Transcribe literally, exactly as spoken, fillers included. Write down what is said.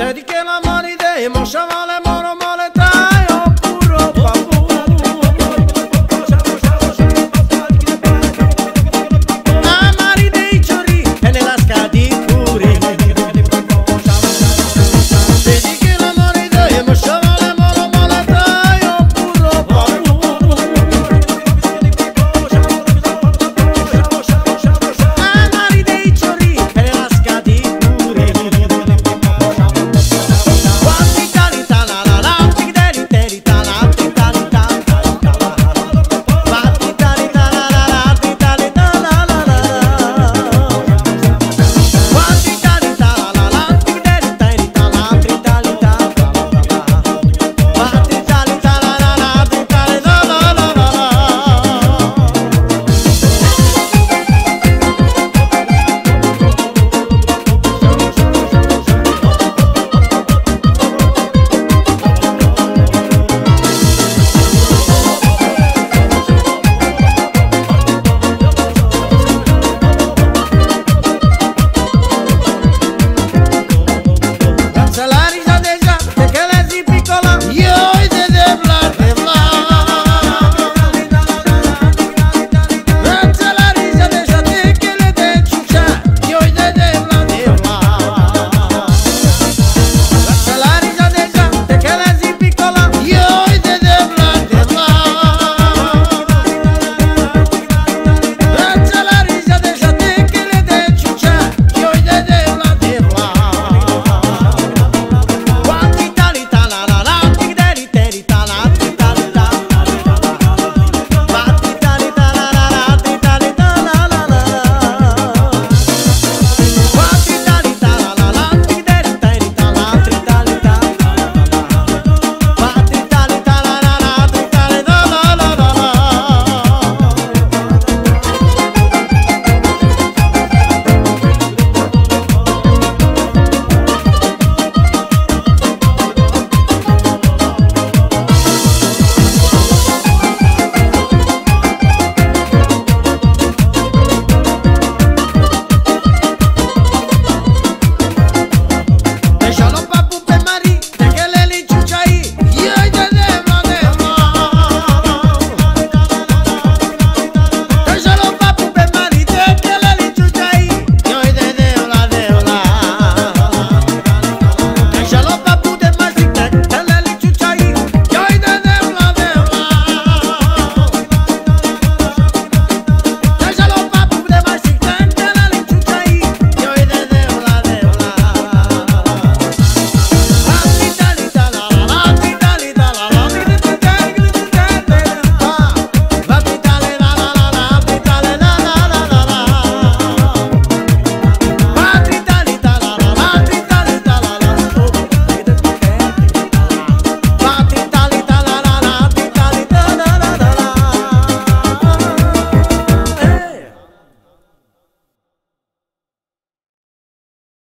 Te di che l'amore di te, mo' c'è vale moro.